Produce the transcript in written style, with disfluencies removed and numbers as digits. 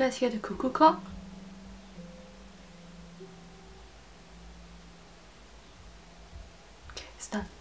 guys hear the cuckoo clock? Okay, it's done.